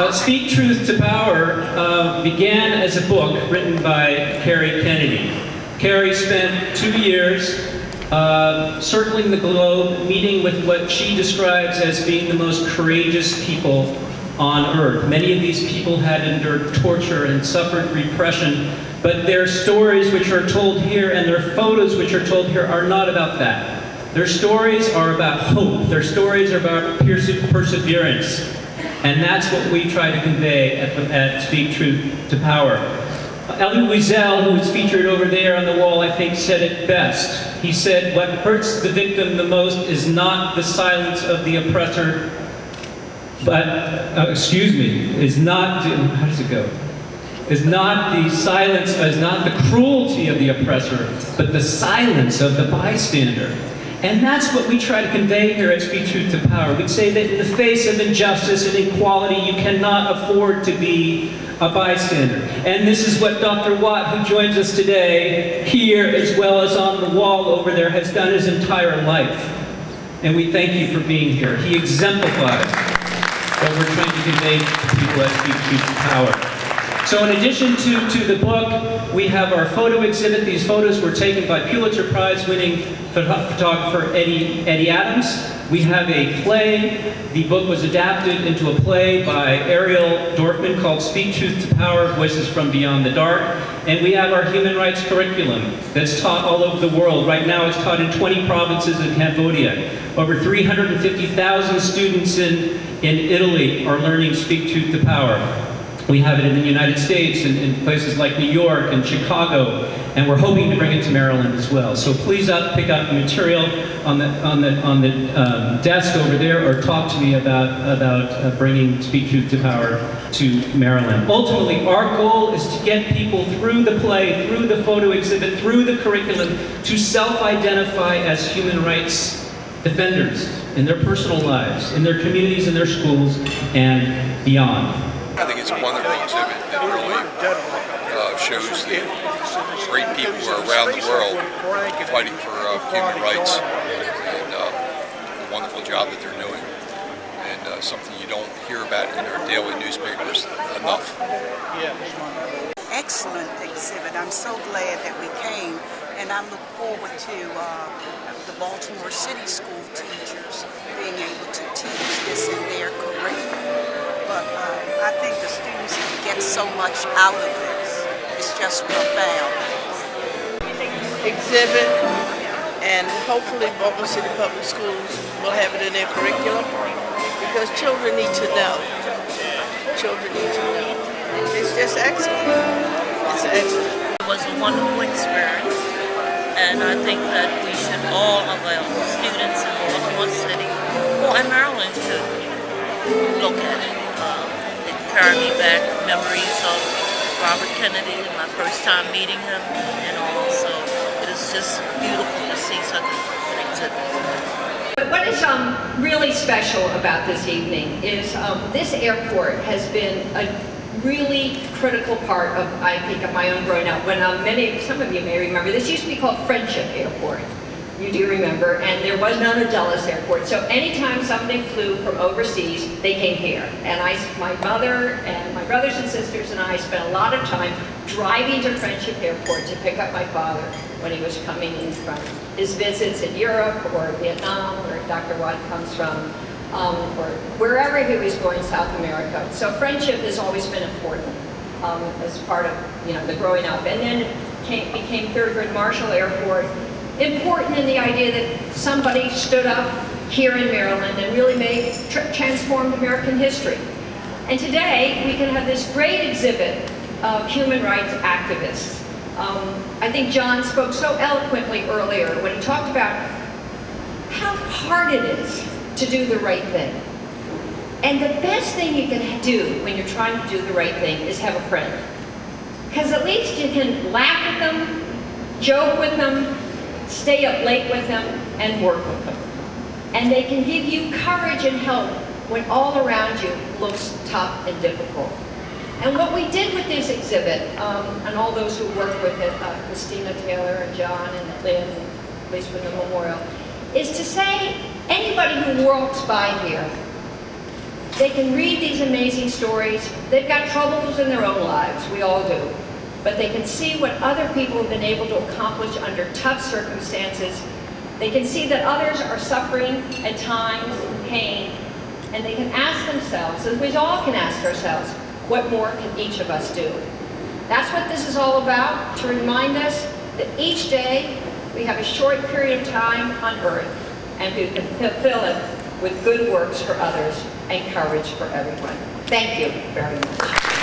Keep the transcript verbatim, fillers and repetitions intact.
Uh, Speak Truth to Power uh, began as a book written by Kerry Kennedy. Kerry spent two years uh, circling the globe, meeting with what she describes as being the most courageous people on earth. Many of these people had endured torture and suffered repression, but their stories which are told here and their photos which are told here are not about that. Their stories are about hope. Their stories are about perseverance. And that's what we try to convey at, the, at Speak Truth to Power. Elie Wiesel, who is featured over there on the wall, I think said it best. He said, what hurts the victim the most is not the silence of the oppressor, but, uh, excuse me, is not, the, how does it go? Is not the silence, is not the cruelty of the oppressor, but the silence of the bystander. And that's what we try to convey here at Speak Truth to Power. We say that in the face of injustice and inequality, you cannot afford to be a bystander. And this is what Doctor Watt, who joins us today, here as well as on the wall over there, has done his entire life. And we thank you for being here. He exemplified what we're trying to convey to people at Speak Truth to Power. So in addition to, to the book, we have our photo exhibit. These photos were taken by Pulitzer Prize winning photographer Eddie, Eddie Adams. We have a play. The book was adapted into a play by Ariel Dorfman called Speak Truth to Power, Voices from Beyond the Dark. And we have our human rights curriculum that's taught all over the world. Right now it's taught in twenty provinces in Cambodia. Over three hundred fifty thousand students in, in Italy are learning Speak Truth to Power. We have it in the United States and in places like New York and Chicago, and we're hoping to bring it to Maryland as well. So please up, pick up the material on the on the on the um, desk over there, or talk to me about about uh, bringing Speak Truth to Power to Maryland. Ultimately, our goal is to get people through the play, through the photo exhibit, through the curriculum, to self-identify as human rights defenders in their personal lives, in their communities, in their schools, and beyond. I think it's a wonderful exhibit that really uh, shows the great people who are around the world fighting for uh, human rights and uh, the wonderful job that they're doing, and uh, something you don't hear about in our daily newspapers enough. Excellent exhibit. I'm so glad that we came, and I look forward to uh, the Baltimore City school teachers being able to teach this in their curriculum. But uh, I think the students get so much out of this. It's just profound. Exhibit, and hopefully Baltimore City Public Schools will have it in their curriculum, because children need to know. Children need to know. It's just excellent. It's excellent. It was a wonderful experience, and I think that we should all allow students in Baltimore City, well, and Maryland, to look at it. Carry me back memories of Robert Kennedy and my first time meeting him, and also it is just beautiful to see such an exhibit. But what is um, really special about this evening is um, this airport has been a really critical part of, I think, of my own growing up. When um, many, some of you may remember, this used to be called Friendship Airport. You do remember, and there was none at Dulles Airport. So anytime somebody flew from overseas, they came here. And I, my mother and my brothers and sisters and I spent a lot of time driving to Friendship Airport to pick up my father when he was coming in from his visits in Europe or Vietnam, where Doctor Watt comes from, um, or wherever he was going, South America. So friendship has always been important um, as part of, you know, the growing up. And then it came, became Thurgood Marshall Airport. Important in the idea that somebody stood up here in Maryland and really made, transformed American history. And today, we can have this great exhibit of human rights activists. Um, I think John spoke so eloquently earlier when he talked about how hard it is to do the right thing. And the best thing you can do when you're trying to do the right thing is have a friend. Because at least you can laugh with them, joke with them, stay up late with them, and work with them. And they can give you courage and help when all around you looks tough and difficult. And what we did with this exhibit, um, and all those who worked with it, uh, Christina Taylor and John and Lynn, at least with the memorial, is to say anybody who walks by here, They can read these amazing stories. They've got troubles in their own lives, we all do. But they can see what other people have been able to accomplish under tough circumstances. They can see that others are suffering at times, pain, and they can ask themselves, as we all can ask ourselves, what more can each of us do? That's what this is all about, to remind us that each day we have a short period of time on Earth, and we can fulfill it with good works for others and courage for everyone. Thank you very much.